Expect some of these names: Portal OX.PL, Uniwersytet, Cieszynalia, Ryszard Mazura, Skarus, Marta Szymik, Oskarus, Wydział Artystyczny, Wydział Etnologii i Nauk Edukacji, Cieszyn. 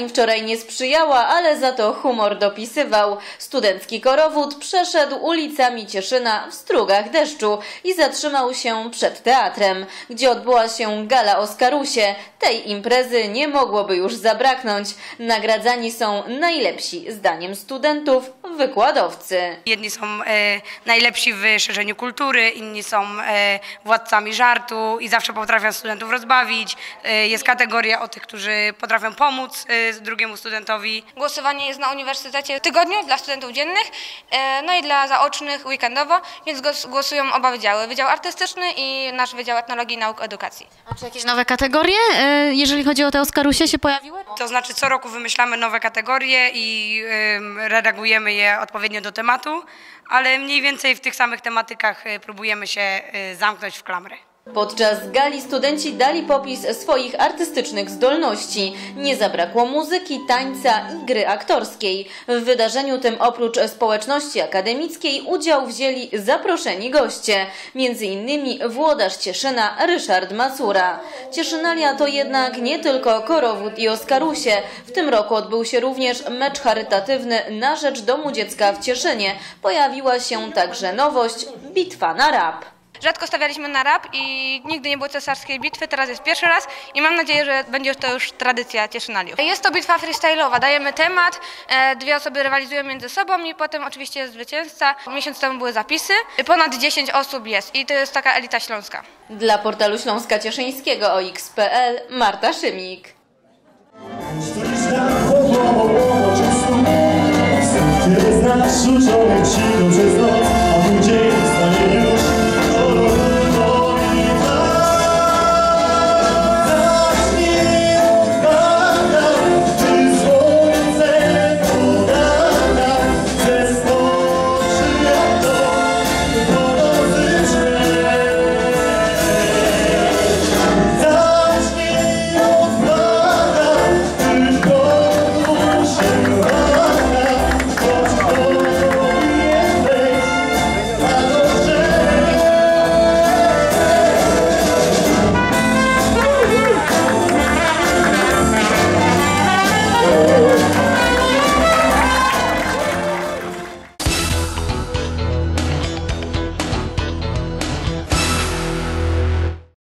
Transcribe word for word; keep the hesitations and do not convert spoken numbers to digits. im wczoraj nie sprzyjała, ale za to humor dopisywał. Studencki korowód przeszedł ulicami Cieszyna w strugach deszczu i zatrzymał się przed teatrem, gdzie odbyła się gala o Skarusie. Tej imprezy nie mogłoby już zabraknąć. Nagradzani są najlepsi, zdaniem studentów, wykładowcy. Jedni są e, najlepsi w szerzeniu kultury, inni są e, władcami żartu i zawsze potrafią studentów rozbawić. E, jest kategoria o tych, którzy potrafią pomóc e, drugiemu studentowi. Głosowanie jest na uniwersytecie w tygodniu dla studentów dziennych, e, no i dla zaocznych weekendowo, więc głos, głosują oba wydziały. Wydział Artystyczny i nasz Wydział Etnologii i Nauk Edukacji. A czy jakieś nowe kategorie, e, jeżeli chodzi o te Oskarusie, się pojawiły? To znaczy co roku wymyślamy nowe kategorie i e, redagujemy je odpowiednio do tematu, ale mniej więcej w tych samych tematykach próbujemy się zamknąć w klamrę. Podczas gali studenci dali popis swoich artystycznych zdolności. Nie zabrakło muzyki, tańca i gry aktorskiej. W wydarzeniu tym oprócz społeczności akademickiej udział wzięli zaproszeni goście, między innymi włodarz Cieszyna Ryszard Mazura. Cieszynalia to jednak nie tylko korowód i Oskarusie. W tym roku odbył się również mecz charytatywny na rzecz Domu Dziecka w Cieszynie. Pojawiła się także nowość – bitwa na rap. Rzadko stawialiśmy na rap i nigdy nie było cesarskiej bitwy, teraz jest pierwszy raz i mam nadzieję, że będzie to już tradycja Cieszynaliów. Jest to bitwa freestyle'owa, dajemy temat, dwie osoby rywalizują między sobą i potem oczywiście jest zwycięzca. Miesiąc temu były zapisy, ponad dziesięć osób jest i to jest taka elita śląska. Dla portalu Śląska Cieszyńskiego o X kropka p l Marta Szymik.